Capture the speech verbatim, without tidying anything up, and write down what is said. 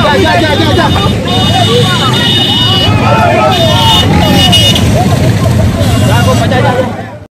aja aja aja aja.